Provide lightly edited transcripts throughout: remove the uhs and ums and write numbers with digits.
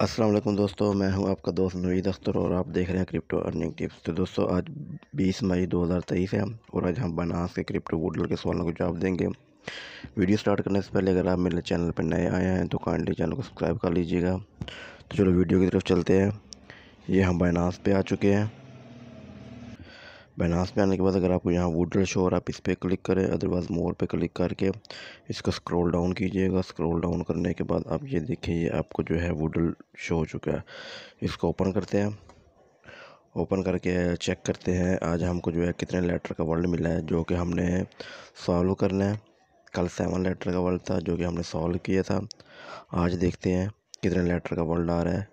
अस्सलाम वालेकुम दोस्तों, मैं हूं आपका दोस्त नवीद अख्तर और आप देख रहे हैं क्रिप्टो अर्निंग टिप्स। तो दोस्तों आज 20 मई 2023 है और आज हम Binance के क्रिप्टो वोडल के सवालों को जवाब देंगे। वीडियो स्टार्ट करने से पहले अगर आप मेरे चैनल पर नए आए हैं तो काइंडली चैनल को सब्सक्राइब कर लीजिएगा। तो चलो वीडियो की तरफ चलते हैं। ये हम Binance पर आ चुके हैं। Binance पे आने के बाद अगर आपको यहाँ Wodl शो और आप इस पर क्लिक करें, अदरवाइज़ मोर पे क्लिक करके इसको स्क्रॉल डाउन कीजिएगा। स्क्रॉल डाउन करने के बाद आप ये देखिए, ये आपको जो है Wodl शो हो चुका है। इसको ओपन करते हैं। ओपन करके चेक करते हैं आज हमको जो है कितने लेटर का वर्ड मिला है जो कि हमने सॉल्व करना है। कल 7 लेटर का वर्ड था जो कि हमने सॉल्व किया था। आज देखते हैं कितने लेटर का वर्ड आ रहा है।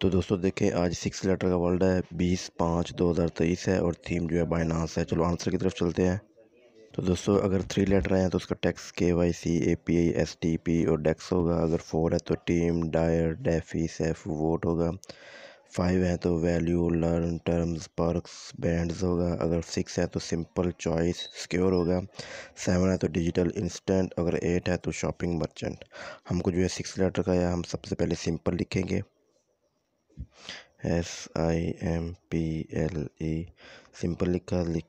तो दोस्तों देखें, आज 6 लेटर का वर्ड है। 20/5/2023 है और थीम जो है Binance है। चलो आंसर की तरफ चलते हैं। तो दोस्तों अगर 3 लेटर हैं तो उसका टैक्स KYC API STP और डेक्स होगा। अगर 4 है तो team Dyer DeFi safe vote होगा। 5 है तो value learn terms perks bands होगा। अगर 6 है तो सिंपल चॉइस सिक्योर होगा। 7 है तो डिजिटल इंस्टेंट। अगर 8 है तो शॉपिंग मर्चेंट। हमको जो है 6 लेटर का है, हम सबसे पहले सिंपल लिखेंगे SIMPLE सिंपल लिख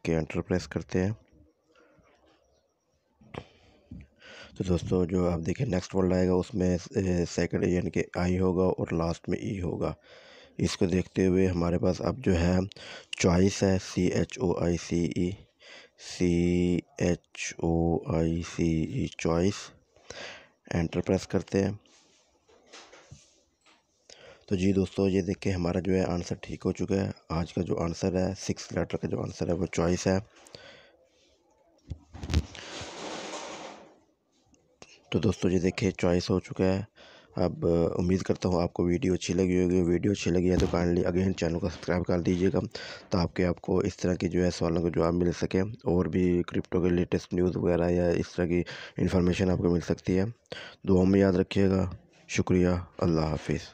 के एंटर प्रेस करते हैं। तो दोस्तों जो आप देखें नेक्स्ट वर्ड आएगा उसमें सेकंड यानी कि I होगा और लास्ट में E होगा। इसको देखते हुए हमारे पास अब जो है चॉइस है CHOICE चॉइस। एंटर प्रेस करते हैं। तो जी दोस्तों ये देखिए हमारा जो है आंसर ठीक हो चुका है। आज का जो आंसर है 6 लेटर का जो आंसर है वो चॉइस है। तो दोस्तों ये देखिए चॉइस हो चुका है। अब उम्मीद करता हूँ आपको वीडियो अच्छी लगी होगी। वीडियो अच्छी लगी है तो काइंडली अगेन चैनल को सब्सक्राइब कर दीजिएगा ताकि आपको इस तरह की जो है सवालों का जवाब मिल सके और भी क्रिप्टो के लेटेस्ट न्यूज़ वगैरह या इस तरह की इन्फॉर्मेशन आपको मिल सकती है। दुआ में याद रखिएगा। शुक्रिया। अल्लाह हाफिज़।